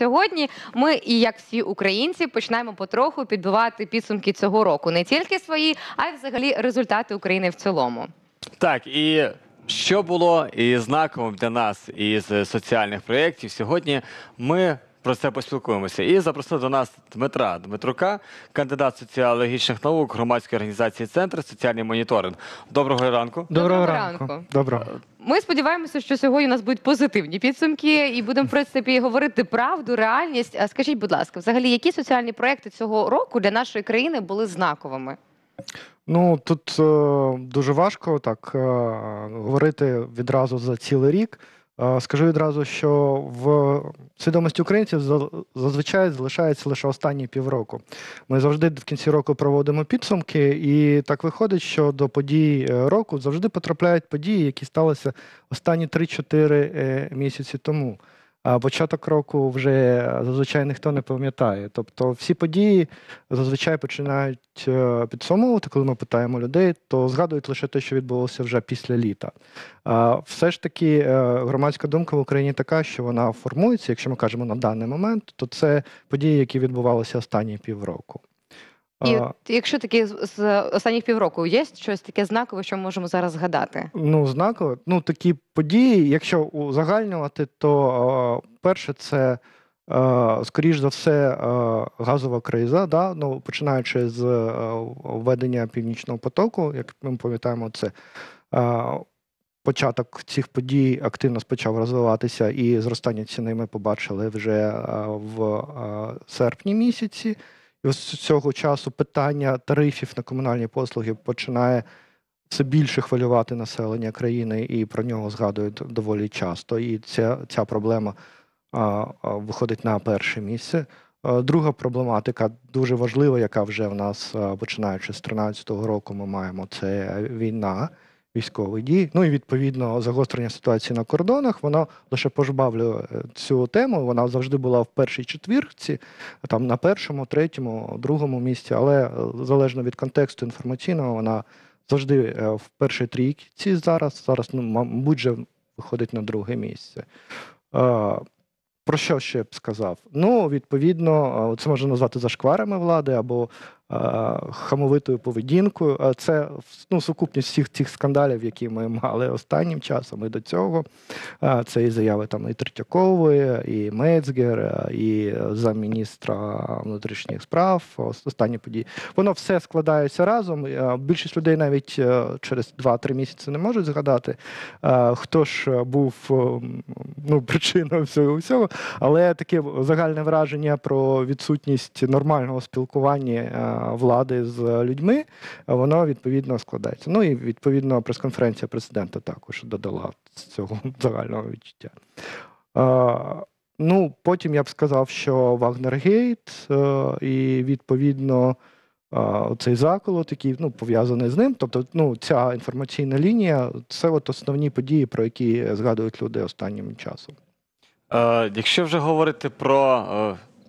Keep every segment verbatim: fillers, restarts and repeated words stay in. Сьогодні ми, і як всі українці, починаємо потроху підбивати підсумки цього року. Не тільки свої, а й взагалі результати України в цілому. Так, і що було і знаковим для нас із соціальних проєктів, сьогодні ми про це поспілкуємося. І запросили до нас Дмитра Дмитрука, кандидат соціологічних наук громадської організації «Центр «Соціальний моніторинг». Доброго ранку. Доброго ранку. Доброго. Ми сподіваємося, що сьогодні у нас будуть позитивні підсумки і будемо, в принципі, говорити правду, реальність. Скажіть, будь ласка, взагалі, які соціальні проекти цього року для нашої країни були знаковими? Ну, тут дуже важко так говорити відразу за цілий рік. Скажу відразу, що в свідомості українців зазвичай залишається лише останні півроку. Ми завжди в кінці року проводимо підсумки, і так виходить, що до подій року завжди потрапляють події, які сталися останні три-чотири місяці тому. А початок року вже зазвичай ніхто не пам'ятає. Тобто всі події зазвичай починають підсумовувати, коли ми питаємо людей, то згадують лише те, що відбулося вже після літа. Все ж таки громадська думка в Україні така, що вона формується, якщо ми кажемо на даний момент, то це події, які відбувалися останні півроку. І от, якщо таки з останніх півроку є щось таке знакове, що ми можемо зараз згадати? Ну, знакове? Ну, такі події, якщо узагальнювати, то перше це, скоріш за все, газова криза, да? Ну, починаючи з введення Північного потоку, як ми пам'ятаємо, це початок цих подій активно почав розвиватися, і зростання ціни ми побачили вже в серпні місяці. І з цього часу питання тарифів на комунальні послуги починає все більше хвилювати населення країни, і про нього згадують доволі часто. І ця, ця проблема а, а, виходить на перше місце. А, друга проблематика, дуже важлива, яка вже в нас, а, починаючи з тринадцятого року, ми маємо, це війна, військові дії. Ну і, відповідно, загострення ситуації на кордонах, воно лише пожбавлює цю тему. Вона завжди була в першій четвірці, там на першому, третьому, другому місці, але залежно від контексту інформаційного, вона завжди в першій трійці зараз, зараз, ну, мабуть, вже виходить на друге місце. Про що ще б сказав? Ну, відповідно, це можна назвати зашкварами влади або е, хамовитою поведінкою. Це, ну, сукупність всіх цих скандалів, які ми мали останнім часом і до цього. Це і заяви там і Третьякової, і Мецгер, і замміністра внутрішніх справ, останні події. Воно все складається разом. Більшість людей навіть через два-три місяці не можуть згадати, хто ж був, ну, причиною всього всього. Але таке загальне враження про відсутність нормального спілкування влади з людьми, воно, відповідно, складається. Ну і, відповідно, прес-конференція президента також додала з цього загального відчуття. Ну, потім я б сказав, що Вагнергейт і, відповідно, цей заколот, який, ну, пов'язаний з ним, тобто, ну, ця інформаційна лінія, це от основні події, про які згадують люди останнім часом. Якщо вже говорити про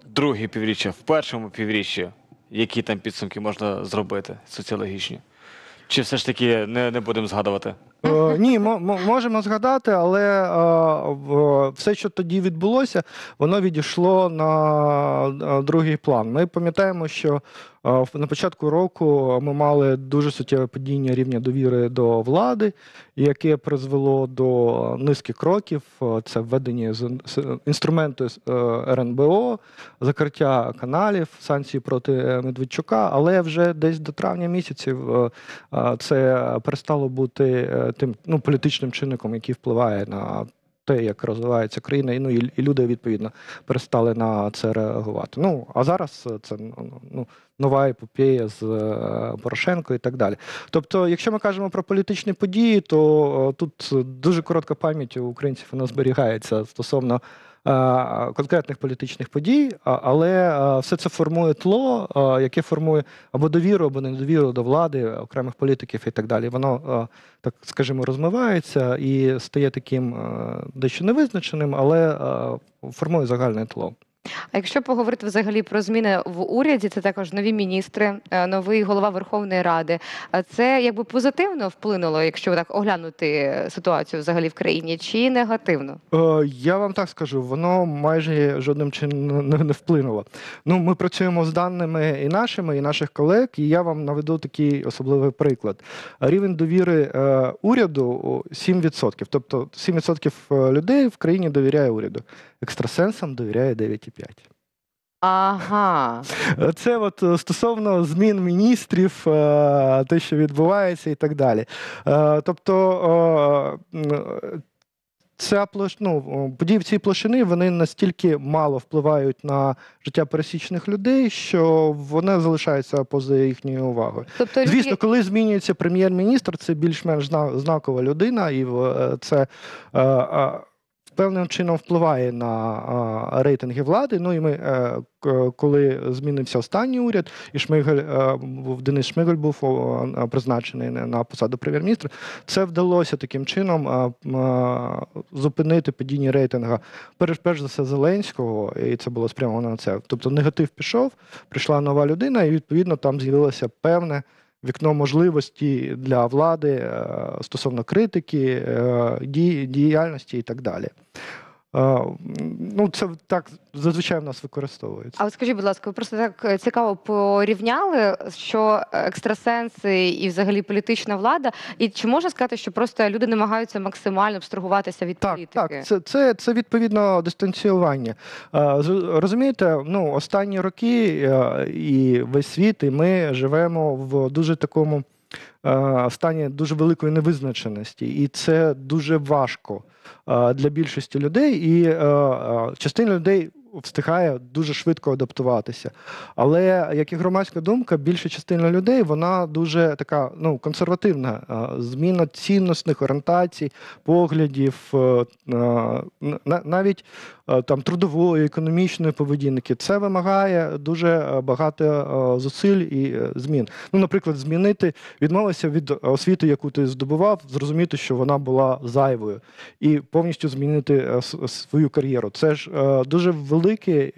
друге півріччя, в першому півріччі, які там підсумки можна зробити соціологічні? Чи все ж таки не, не будемо згадувати? Е, ні, можемо згадати, але е, все, що тоді відбулося, воно відійшло на другий план. Ми пам'ятаємо, що е, на початку року ми мали дуже суттєве падіння рівня довіри до влади, яке призвело до низки кроків. Це введення інструменту РНБО, закриття каналів, санкції проти Медведчука, але вже десь до травня місяців е, це перестало бути тим, ну, політичним чинником, який впливає на те, як розвивається країна, і, ну, і, і люди, відповідно, перестали на це реагувати. Ну, а зараз це, ну, нова епопея з Порошенко і так далі. Тобто, якщо ми кажемо про політичні події, то тут дуже коротка пам'ять у українців, вона зберігається стосовно конкретних політичних подій, але все це формує тло, яке формує або довіру, або недовіру до влади, окремих політиків і так далі. Воно, так скажімо, розмивається і стає таким дещо невизначеним, але формує загальне тло. А якщо поговорити взагалі про зміни в уряді, це також нові міністри, новий голова Верховної Ради. Це якби позитивно вплинуло, якщо так оглянути ситуацію взагалі в країні, чи негативно? Я вам так скажу, воно майже жодним чином не вплинуло. Ну, ми працюємо з даними і нашими, і наших колег, і я вам наведу такий особливий приклад. Рівень довіри уряду сім відсотків. Тобто сім відсотків людей в країні довіряє уряду. Екстрасенсам довіряє дев'ять цілих п'ять десятих відсотка. Ага. Це от стосовно змін міністрів, те, що відбувається і так далі. Тобто, ця площ... ну, події в цій площині, вони настільки мало впливають на життя пересічних людей, що вони залишаються поза їхньою увагою. Тобто, звісно, коли змінюється прем'єр-міністр, це більш-менш знакова людина, і це... певним чином впливає на рейтинги влади. Ну і ми, коли змінився останній уряд, і Шмигаль, Денис Шмигаль був призначений на посаду прем'єр-міністра, це вдалося таким чином зупинити падіння рейтингу. Перш за все Зеленського, і це було спрямовано на це. Тобто негатив пішов, прийшла нова людина, і відповідно там з'явилося певне вікно можливості для влади стосовно критики, діяльності і так далі. Ну, це так зазвичай в нас використовується. А от скажіть, будь ласка, ви просто так цікаво порівняли, що екстрасенси і взагалі політична влада, і чи можна сказати, що просто люди намагаються максимально абстрагуватися від так, політики? Так, це, це, це відповідно дистанціювання. Розумієте, ну, останні роки і весь світ, і ми живемо в дуже такому стані дуже великої невизначеності, і це дуже важко для більшості людей, і частина людей встигає дуже швидко адаптуватися. Але, як і громадська думка, більша частина людей, вона дуже така, ну, консервативна. Зміна цінностних орієнтацій, поглядів, навіть там трудової, економічної поведінки. Це вимагає дуже багато зусиль і змін. Ну, наприклад, змінити, відмовитися від освіти, яку ти здобував, зрозуміти, що вона була зайвою, і повністю змінити свою кар'єру. Це ж дуже велика великий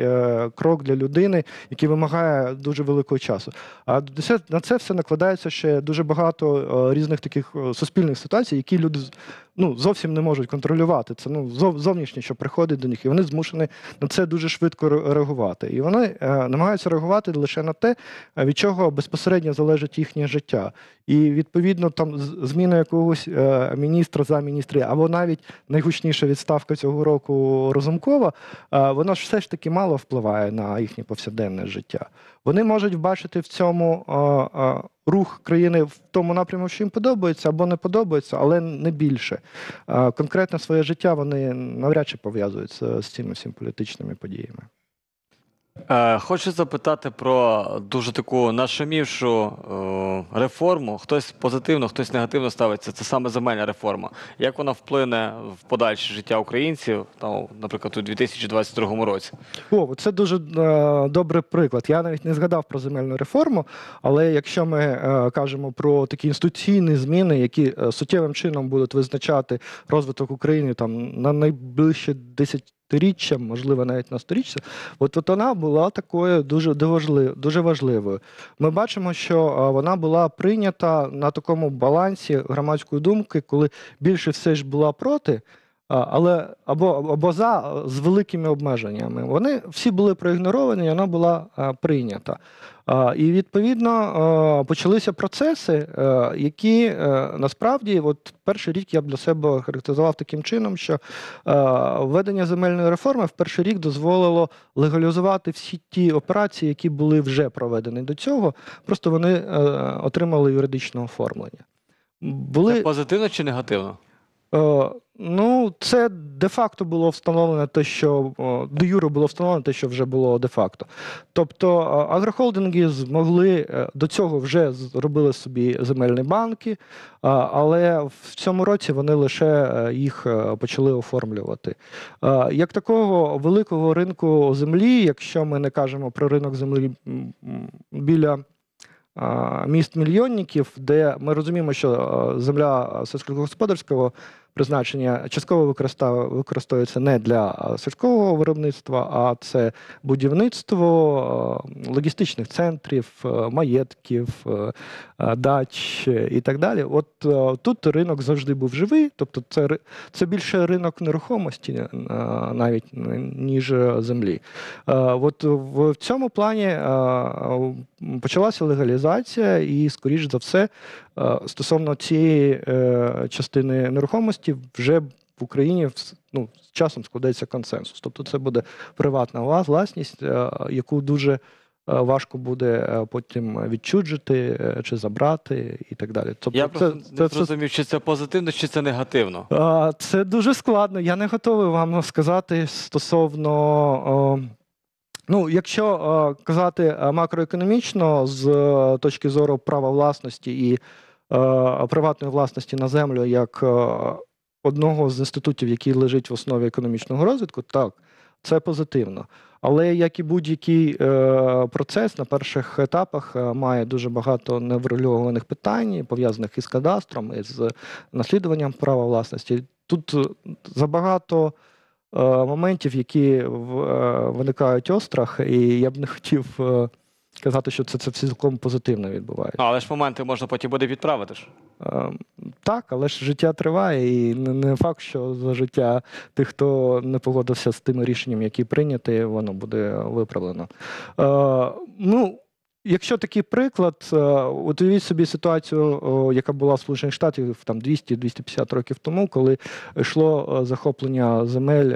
крок для людини, який вимагає дуже великого часу. А на це все накладається ще дуже багато різних таких суспільних ситуацій, які люди, ну, зовсім не можуть контролювати. Це, ну, зовнішнє, що приходить до них, і вони змушені на це дуже швидко реагувати. І вони намагаються реагувати лише на те, від чого безпосередньо залежить їхнє життя. І, відповідно, там зміна якогось міністра, замміністра, або навіть найгучніша відставка цього року Розумкова, вона ж все ж таки мало впливає на їхнє повсякденне життя. Вони можуть бачити в цьому а, а, рух країни в тому напрямку, що їм подобається або не подобається, але не більше. А, конкретно своє життя вони навряд чи пов'язуються з цими всіми політичними подіями. Хочу запитати про дуже таку нашумівшу реформу. Хтось позитивно, хтось негативно ставиться. Це саме земельна реформа. Як вона вплине в подальше життя українців, там, наприклад, у дві тисячі двадцять другому році? О, це дуже добрий приклад. Я навіть не згадав про земельну реформу, але якщо ми кажемо про такі інституційні зміни, які суттєвим чином будуть визначати розвиток України там, на найближчі десять річчя, можливо, навіть на сторіччя, от, от вона була такою дуже, дуже важливою. Ми бачимо, що вона була прийнята на такому балансі громадської думки, коли більше все ж була проти, але або, або за, з великими обмеженнями. Вони всі були проігноровані, і вона була прийнята. І, відповідно, почалися процеси, які, насправді, от перший рік я б для себе характеризував таким чином, що введення земельної реформи в перший рік дозволило легалізувати всі ті операції, які були вже проведені до цього, просто вони отримали юридичне оформлення. Були... Це позитивно чи негативно? Ну, це де-факто було встановлено те, що до юри було встановлено те, що вже було де-факто. Тобто агрохолдинги змогли, до цього вже зробили собі земельні банки, але в цьому році вони лише їх почали оформлювати. Як такого великого ринку землі, якщо ми не кажемо про ринок землі біля міст-мільйонників, де ми розуміємо, що земля сільськогосподарського призначення частково використовується не для сільського виробництва, а це будівництво логістичних центрів, маєтків, дач і так далі. От тут ринок завжди був живий, тобто це, це більше ринок нерухомості навіть, ніж землі. От в цьому плані почалася легалізація і, скоріш за все, стосовно цієї частини нерухомості вже в Україні ну, з часом складається консенсус. Тобто це буде приватна власність, яку дуже важко буде потім відчужити чи забрати і так далі. Тобто, я просто це, не це, зрозумів, це, чи це позитивно, чи це негативно? Це дуже складно. Я не готовий вам сказати стосовно... Ну, якщо казати макроекономічно з точки зору права власності і приватної власності на землю як одного з інститутів, який лежить в основі економічного розвитку, так, це позитивно. Але, як і будь-який процес, на перших етапах має дуже багато неврегульованих питань, пов'язаних із кадастром, із наслідуванням права власності. Тут забагато моментів, які виникають острах, і я б не хотів казати, що це, це цілком позитивно відбувається. Але ж моменти можна потім буде відправити ж. Так, але ж життя триває, і не факт, що за життя тих, хто не погодився з тими рішеннями, які прийняті, воно буде виправлено. Ну, якщо такий приклад, уявіть собі ситуацію, яка була в Сполучених Штатах двісті-двісті п'ятдесят років тому, коли йшло захоплення земель,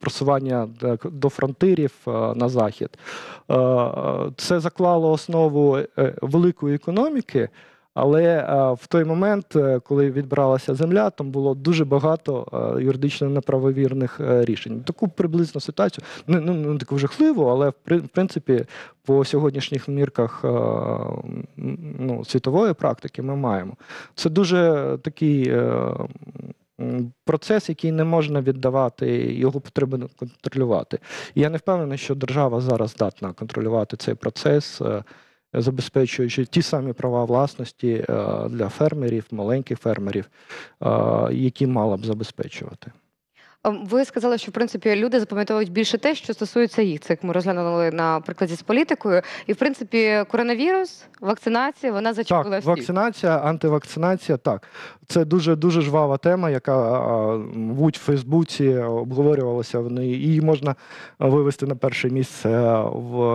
просування до фронтирів на захід. Це заклало основу великої економіки, але в той момент, коли відбиралася земля, там було дуже багато юридично неправовірних рішень. Таку приблизну ситуацію, не, ну, не таку жахливу, але в принципі по сьогоднішніх мірках ну, світової практики ми маємо. Це дуже такий процес, який не можна віддавати, його потрібно контролювати. І я не впевнений, що держава зараз здатна контролювати цей процес, забезпечуючи ті самі права власності для фермерів, маленьких фермерів, які мала б забезпечувати. Ви сказали, що, в принципі, люди запам'ятовують більше те, що стосується їх. Це, як ми розглянули на прикладі з політикою. І, в принципі, коронавірус, вакцинація, вона зачепила всіх. Так, вакцинація, антивакцинація, так. Це дуже-дуже жвава тема, яка в Фейсбуці обговорювалася. Її можна вивести на перше місце,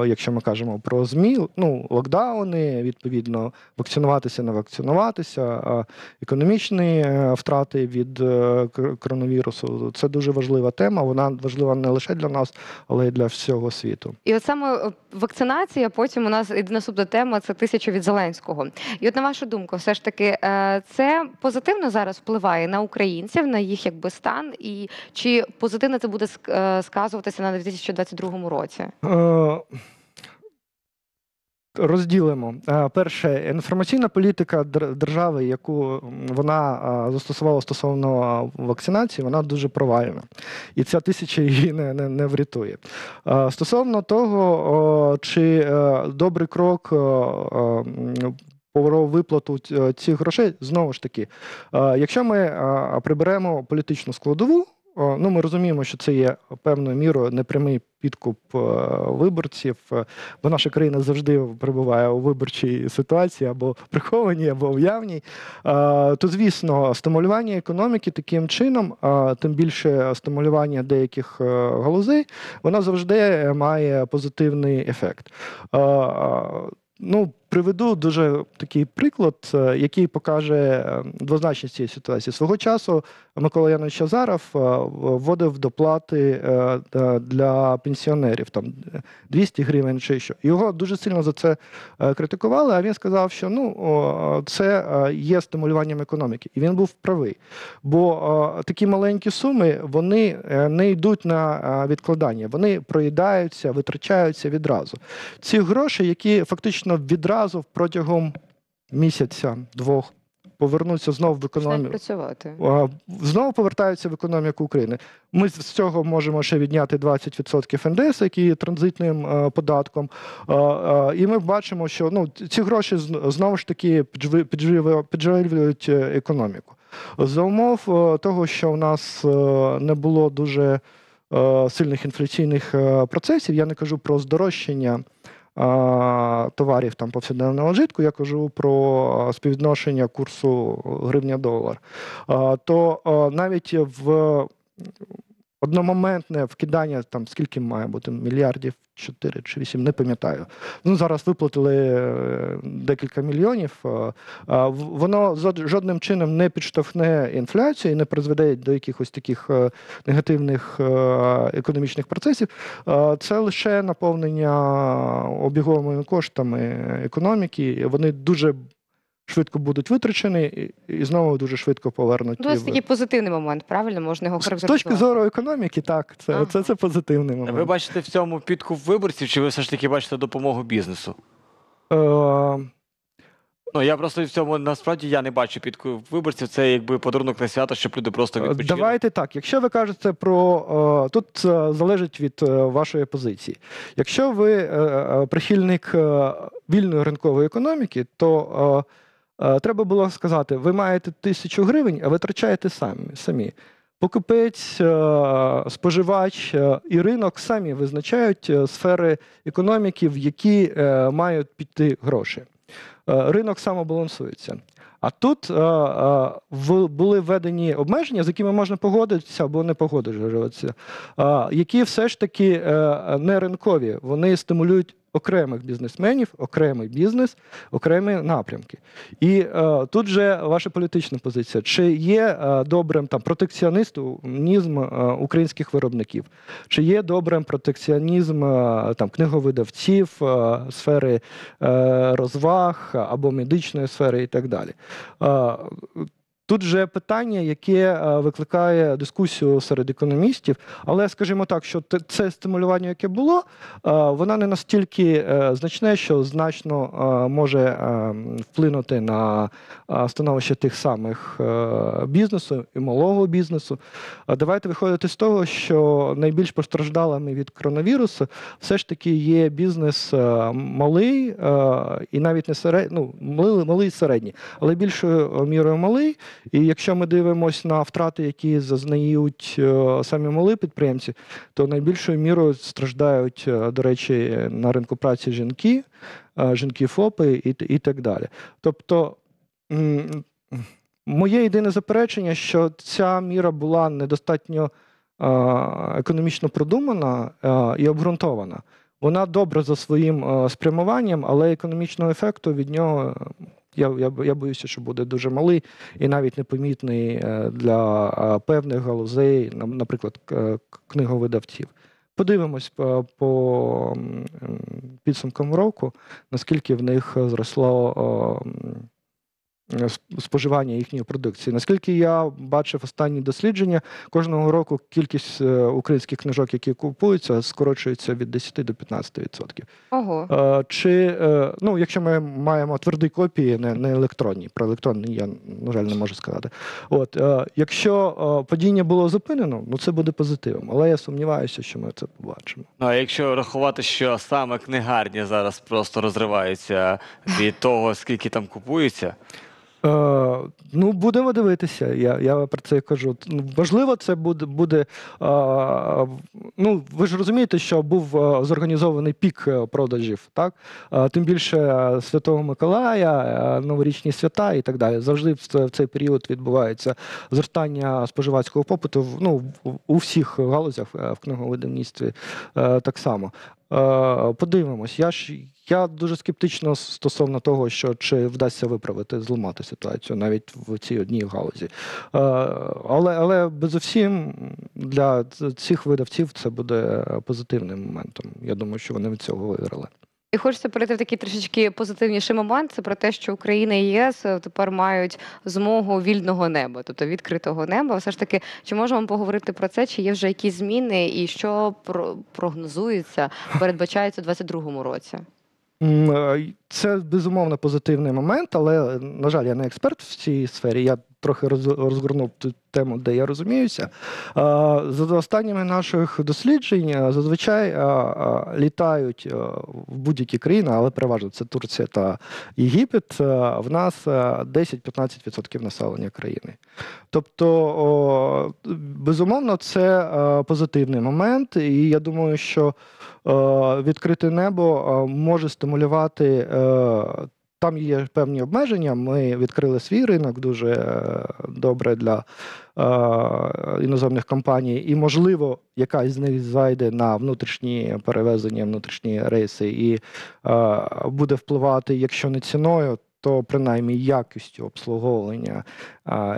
якщо ми кажемо про ЗМІ. Ну, локдауни, відповідно, вакцинуватися, не вакцинуватися, економічні втрати від коронавірусу. Це дуже важлива тема, вона важлива не лише для нас, але й для всього світу. І от саме вакцинація, потім у нас і наступна тема – це тисяча від Зеленського. І от на вашу думку, все ж таки, це позитивно зараз впливає на українців, на їх якби стан? І чи позитивно це буде сказуватися на дві тисячі двадцять другому році? Розділимо. Перше, інформаційна політика держави, яку вона застосувала стосовно вакцинації, вона дуже провальна. І ця тисяча її не, не, не врятує. Стосовно того, чи добрий крок про виплату цих грошей, знову ж таки, якщо ми приберемо політичну складову, ну, ми розуміємо, що це є певною мірою непрямий підкуп виборців, бо наша країна завжди перебуває у виборчій ситуації, або прихованій, або уявній. То, звісно, стимулювання економіки таким чином, тим більше стимулювання деяких галузей, вона завжди має позитивний ефект. Ну, приведу дуже такий приклад, який покаже двозначність цієї ситуації. Свого часу Микола Янович Азаров вводив доплати для пенсіонерів, там двісті гривень чи що. Його дуже сильно за це критикували, а він сказав, що ну, це є стимулюванням економіки. І він був правий, бо такі маленькі суми, вони не йдуть на відкладання, вони проїдаються, витрачаються відразу. Ці гроші, які фактично відразу протягом місяця, двох, повернуться знову в економіку. Знову повертаються в економіку України. Ми з цього можемо ще відняти двадцять відсотків ен де ес, які є транзитним податком. І ми бачимо, що ну, ці гроші знову ж таки підживлюють економіку. за умов того, що в нас не було дуже сильних інфляційних процесів. Я не кажу про здорожчання товарів там повсякденного вжитку, я кажу про співвідношення курсу гривня-долар. То навіть в одномоментне вкидання, там скільки має бути, мільярдів, чотири чи вісім, не пам'ятаю. Ну, зараз виплатили декілька мільйонів. Воно жодним чином не підштовхне інфляцію і не призведе до якихось таких негативних економічних процесів. Це лише наповнення обіговими коштами економіки. Вони дуже швидко будуть витрачені і знову дуже швидко повернуті. Це такий позитивний момент, правильно? Можна його характеризувати? З точки зору економіки, так. Це, ага. це, це позитивний момент. Ви бачите в цьому підкуп виборців, чи ви все ж таки бачите допомогу бізнесу? Е... Ну, я просто в цьому, насправді, я не бачу підкуп виборців. Це якби подарунок на свято, щоб люди просто відпочили. Давайте так. Якщо ви кажете про... Тут залежить від вашої позиції. Якщо ви прихильник вільної ринкової економіки, то... Треба було сказати, ви маєте тисячу гривень, а витрачаєте самі. самі. Покупець, споживач і ринок самі визначають сфери економіки, в які мають піти гроші. Ринок самобалансується. А тут були введені обмеження, з якими можна погодитися або не погодитися, які все ж таки не ринкові, вони стимулюють окремих бізнесменів, окремий бізнес, окремі напрямки. І е, тут же ваша політична позиція. Чи є е, добрим там, протекціонізм е, українських виробників? Чи є добрим протекціонізм е, там, книговидавців, е, сфери е, розваг або медичної сфери і так далі? Е, Тут же питання, яке викликає дискусію серед економістів, але, скажімо так, що це стимулювання, яке було, воно не настільки значне, що значно може вплинути на становище тих самих бізнесу і малого бізнесу. Давайте виходити з того, що найбільш постраждалими від коронавірусу все ж таки є бізнес малий і навіть не середній, ну, малий і середній, але більшою мірою малий. І якщо ми дивимося на втрати, які зазнають самі малі підприємці, то найбільшою мірою страждають, до речі, на ринку праці жінки, жінки ФОПи і, і так далі. Тобто, моє єдине заперечення, що ця міра була недостатньо економічно продумана і обґрунтована. Вона добра за своїм спрямуванням, але економічного ефекту від нього... Я, я, я боюся, що буде дуже малий і навіть непомітний для певних галузей, наприклад, книговидавців. Подивимось по, по підсумкам року, наскільки в них зросло споживання їхньої продукції. Наскільки я бачив останні дослідження, кожного року кількість українських книжок, які купуються, скорочується від десяти до п'ятнадцяти відсотків. Ого. Чи, ну, якщо ми маємо тверді копії, не, не електронні, про електронні я, на жаль, не можу сказати. От, якщо падіння було зупинено, ну, це буде позитивом, але я сумніваюся, що ми це побачимо. А якщо рахувати, що саме книгарні зараз просто розриваються від того, скільки там купується, Е, ну, будемо дивитися, я, я про це кажу. Важливо, це буде, буде е, ну, ви ж розумієте, що був зорганізований пік продажів, так? Е, тим більше Святого Миколая, новорічні свята і так далі. Завжди в, в цей період відбувається зростання споживацького попиту, ну, у всіх галузях, в книговидавництві е, так само. Е, подивимось, я ж... Я дуже скептично стосовно того, що чи вдасться виправити, зламати ситуацію навіть в цій одній галузі. Але, але безусім для цих видавців це буде позитивним моментом. Я думаю, що вони від цього виграли. І хочеться перейти в такий трішечки позитивніший момент. Це про те, що Україна і ЄС тепер мають змогу вільного неба, тобто відкритого неба. Все ж таки, чи можемо поговорити про це? Чи є вже якісь зміни і що прогнозується, передбачається у двадцять другому році? Це, безумовно, позитивний момент, але, на жаль, я не експерт в цій сфері, я трохи розгорнув ту тему, де я розуміюся. За останніми наших досліджень зазвичай літають в будь-які країни, але переважно це Турція та Єгипет, в нас десять-п'ятнадцять відсотків населення країни. Тобто, безумовно, це позитивний момент, і я думаю, що відкрите небо може стимулювати. Там є певні обмеження, ми відкрили свій ринок дуже добре для іноземних компаній, і, можливо, якась з них зайде на внутрішні перевезення, внутрішні рейси, і буде впливати, якщо не ціною, то принаймні якістю обслуговування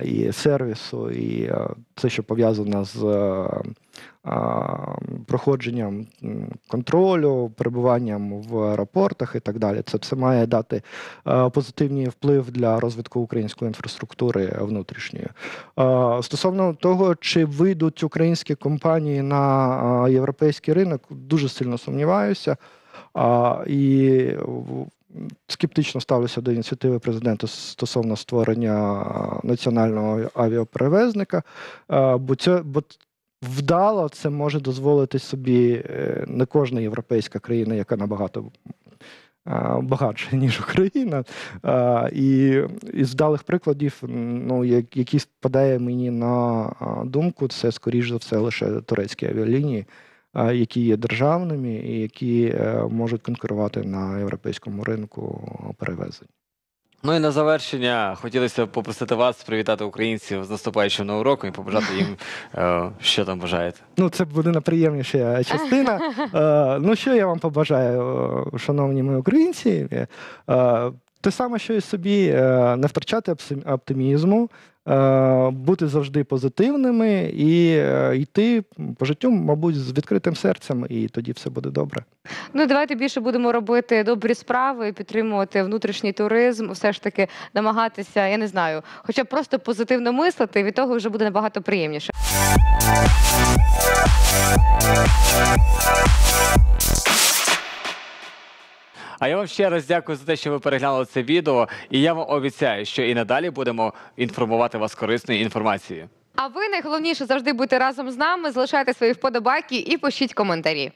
і сервісу, і все, що пов'язано з проходженням контролю, перебуванням в аеропортах і так далі. Це, це має дати позитивний вплив для розвитку української інфраструктури внутрішньої. Стосовно того, чи вийдуть українські компанії на європейський ринок, дуже сильно сумніваюся. І скептично ставлюся до ініціативи президента стосовно створення національного авіаперевезника, бо це, бо вдало це може дозволити собі не кожна європейська країна, яка набагато багатша, ніж Україна. І з вдалих прикладів, ну, які спадає мені на думку, це, скоріш за все, лише турецькі авіалінії, які є державними і які можуть конкурувати на європейському ринку перевезень. Ну і на завершення хотілося б попросити вас привітати українців з наступаючим Новим роком і побажати їм, що там бажаєте. Ну, це буде найприємніша частина. Ну, що я вам побажаю, шановні ми українці? Те саме, що і собі, не втрачати оптимізму, бути завжди позитивними і йти по життю, мабуть, з відкритим серцем, і тоді все буде добре. Ну, давайте більше будемо робити добрі справи, підтримувати внутрішній туризм, все ж таки намагатися, я не знаю, хоча б просто позитивно мислити, від того вже буде набагато приємніше. А я вам ще раз дякую за те, що ви переглянули це відео. І я вам обіцяю, що і надалі будемо інформувати вас корисною інформацією. А ви, найголовніше, завжди будьте разом з нами, залишайте свої вподобайки і пишіть коментарі.